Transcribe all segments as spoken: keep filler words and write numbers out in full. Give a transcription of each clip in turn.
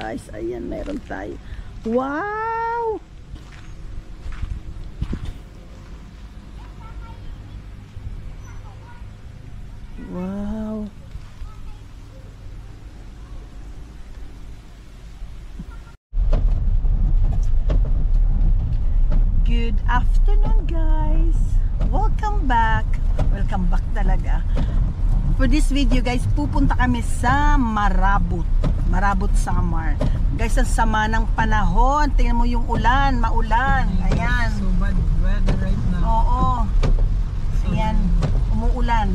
guys. Ayan, meron tayo. Wow! Wow! Good afternoon, guys. Welcome back. Welcome back talaga. For this video, guys, pupunta kami sa Marabut. Marabut Samar. Guys, ang sama ng panahon. Tingnan mo yung ulan, maulan. Ayan. So bad weather right now. Oo. Ayan. Umuulan.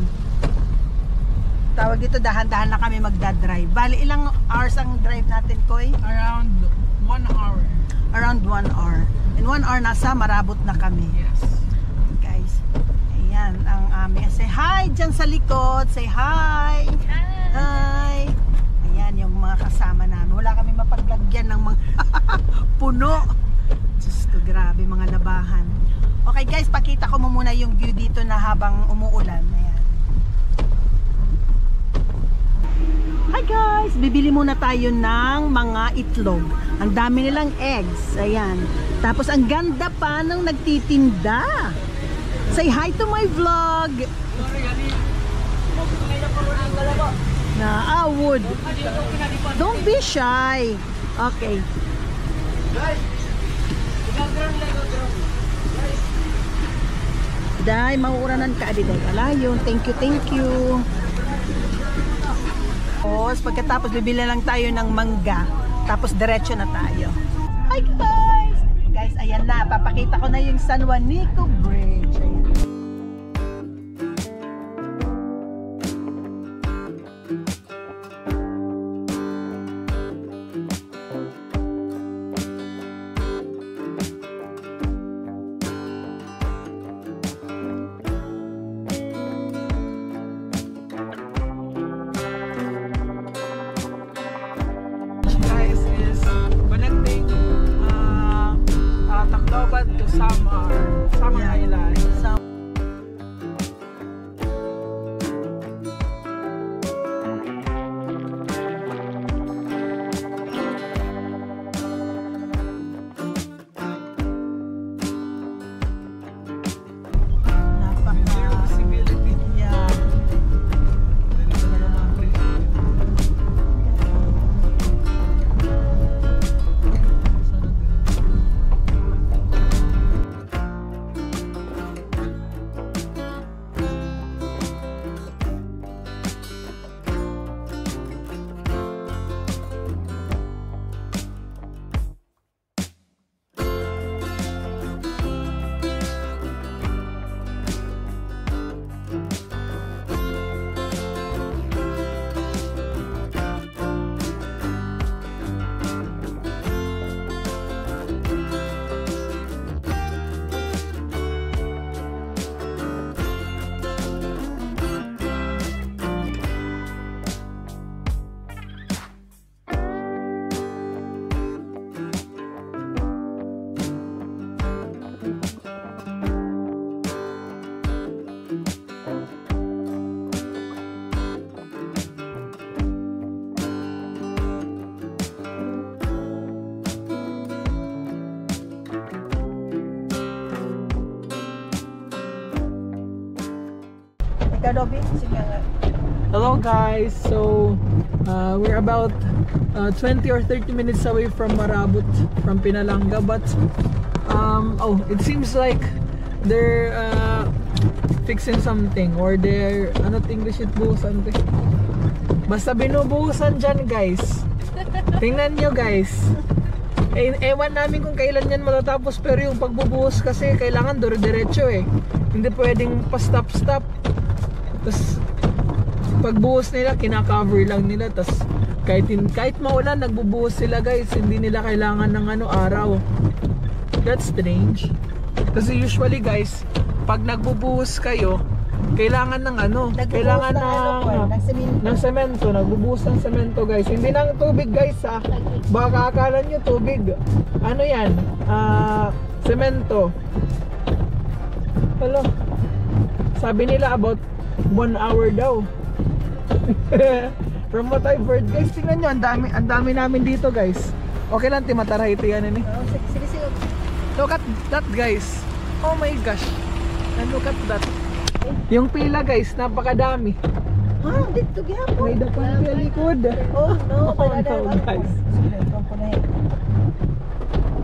Tawag dito, dahan-dahan na kami magdadrive. Bali, ilang hours ang drive natin, Koy? Around one hour. Around one hour. In one hour, nasa Marabut na kami. Yes. Yan, ang amin. Say hi dyan sa likod. Say hi. Hi. Hi. Ayan, yung mga kasama namin. Wala kami mapaglagyan ng mga puno. Diyos ko, grabe, mga labahan. Okay guys, pakita ko mo muna yung view dito na habang umuulan. Ayan. Hi guys! Bibili muna tayo ng mga itlog. Ang dami nilang eggs. Ayan. Tapos ang ganda pa ng nagtitinda. Say hi to my vlog. Na I would. Don't be shy. Okay. Day, mauuranan ka adi day. Alayon. Thank you, thank you. Tapos, pagkatapos bibili lang tayo ng mangga. Tapos diretso na tayo. Hi guys. Guys, ayan na. Papakita ko na yung San Juanico Bridge. Ayan. Hello guys, so uh, we're about uh, twenty or thirty minutes away from Marabut, from Pinalanga, but um, oh, it seems like they're uh, fixing something or they're ano English it buo something. Basta binubuhusan dyan guys. Tingnan nyo guys. E, ewan namin kung kailan yan matatapos, pero yung pagbubuhos kasi kailangan dore-derecho eh. Hindi pwedeng pa stop-stop. Tapos pagbuhos nila, kinakover lang nila. Tapos kahit, kahit maulan, nagbubuhos sila guys. Hindi nila kailangan ng ano, araw. That's strange. Kasi usually guys, pag nagbubuhos kayo, kailangan ng ano, nagbubuhos kailangan ng, ng, ano, ng, semento. ng semento. Nagbubuhos ng semento guys. Hindi ng tubig guys ha. Baka akala nyo tubig. Ano yan? Uh, semento. Hello. Sabi nila about one hour daw. From what I've heard, guys, tingnan nyo, ang dami, ang dami namin dito, guys. Okay lang, timataraiti yan, ini. Oh, sige, sige. Look at that, guys. Oh my gosh. And look at that. Yung pila, guys, napakadami. Ha? Dito gihapon. May dapat pila likod. Oh, no. Pagkakataon, guys.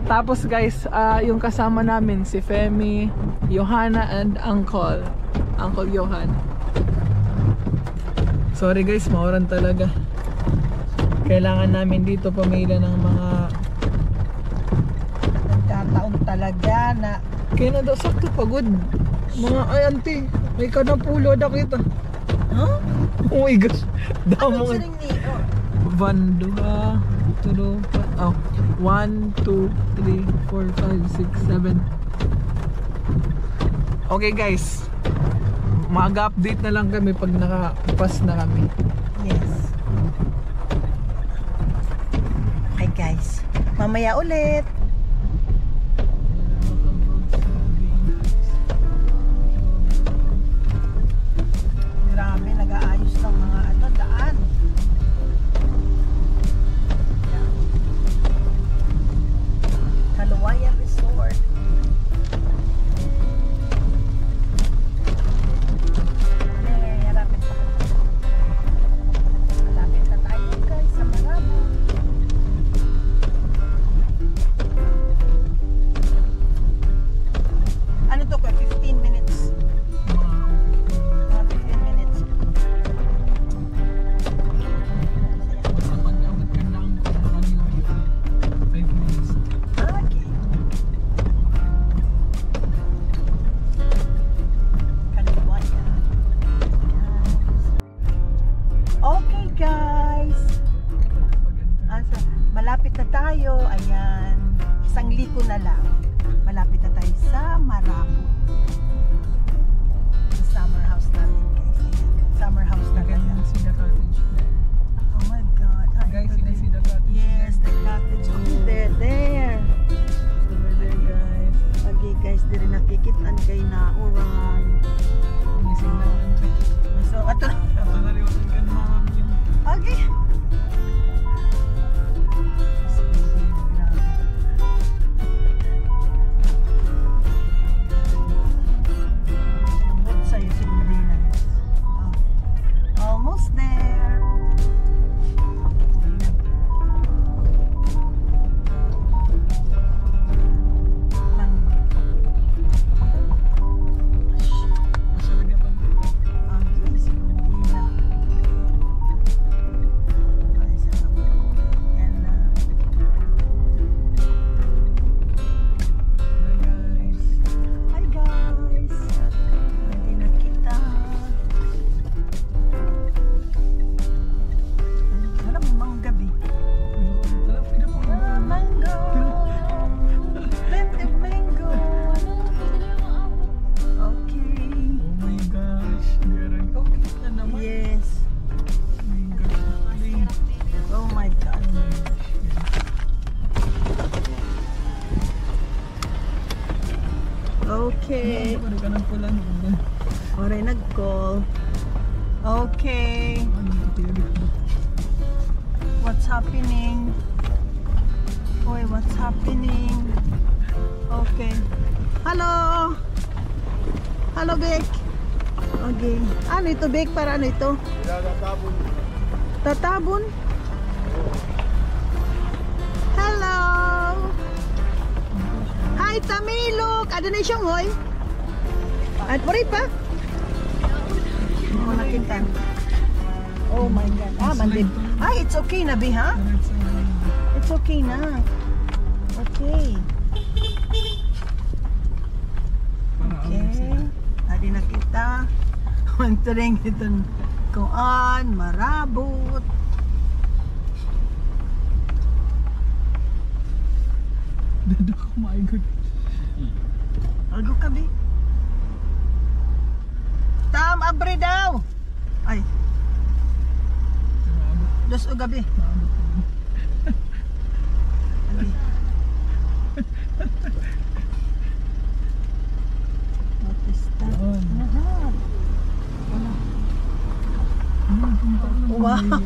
Tapos, guys, uh, yung kasama namin, si Femi, Johanna, and Uncle. Uncle Johan. Sorry guys, maulan talaga. Kailangan namin dito pamilya ng mga nagkataon talaga na kaya na sakto pagod. Mga ay auntie, may ka na pulo daw kita. Huh? Oh my gosh. Damong. Ano ni? Oh. Bandua, tulo pa. Oh. one, two, three, four, five, six, seven. Okay guys. Mag-update na lang kami pag nakapas na kami. Yes. Okay guys, mamaya ulit. Marami nag-aayos ng mga ato, daan. Yeah. Kaluwayan Resort. Okay. Oray nag-call. Okay. What's happening? Oy, what's happening? Okay. Hello! Hello, Bek! Okay. Ano ito, Bek? Para ano ito? Tatabon. Tatabon? Hello! Hi, Tamilok! Ano na siyang hoy? At pori pa? Ano nakitan? Oh my God. Ah, mandib. Ay, it's okay na, Bi, ha? It's okay na. Okay. Okay. Adi nakita. Mantaring itong kuan, Marabut. Dada ko maigod. Algo ka, Bi? Tam, abre daw! Ay. Dos o gabi. Abi. What is that? Wow!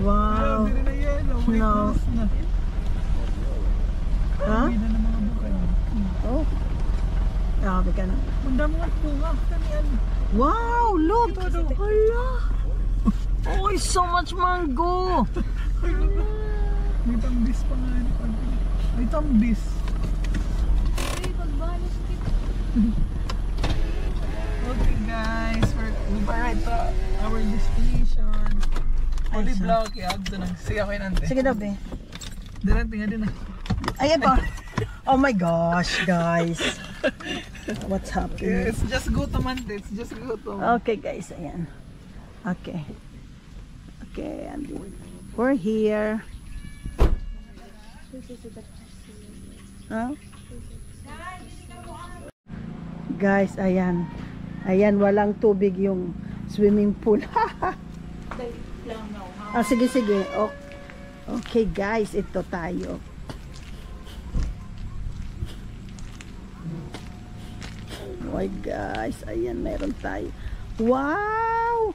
Wow. No. Ha? Oh. Ah, baka na. Wow, look. Hala. Oh, so much mango. May tambis pa nga. May tambis. Okay guys, we're over to our destination. Holy block, i-hug doon ang siya kayo nante. Sige daw, be. Darante nga din na. Ay, ito. Oh my gosh, guys. What's happening? It's just gutom, ante. It's just gutom. Okay guys, ayan. Okay. Okay, and we're here. Huh? Guys, ayan. Ayan, walang tubig yung swimming pool. Ah, sige, sige. Okay, guys. Ito tayo. Oh, guys. Ayan, meron tayo. Wow!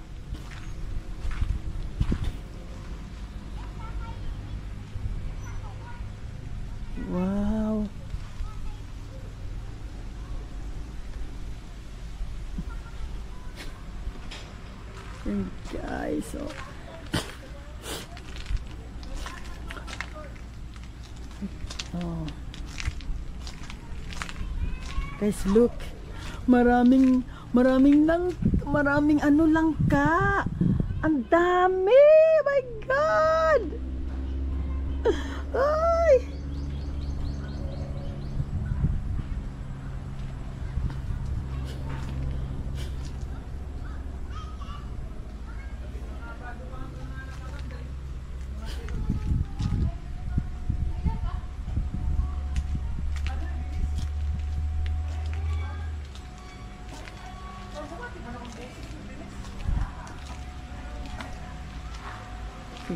Wow! And guys, oh. Oh. Guys, look. Maraming maraming lang, maraming ano lang ka. Ang dami. My God. Ay.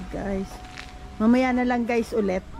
Guys, mamaya na lang guys ulit.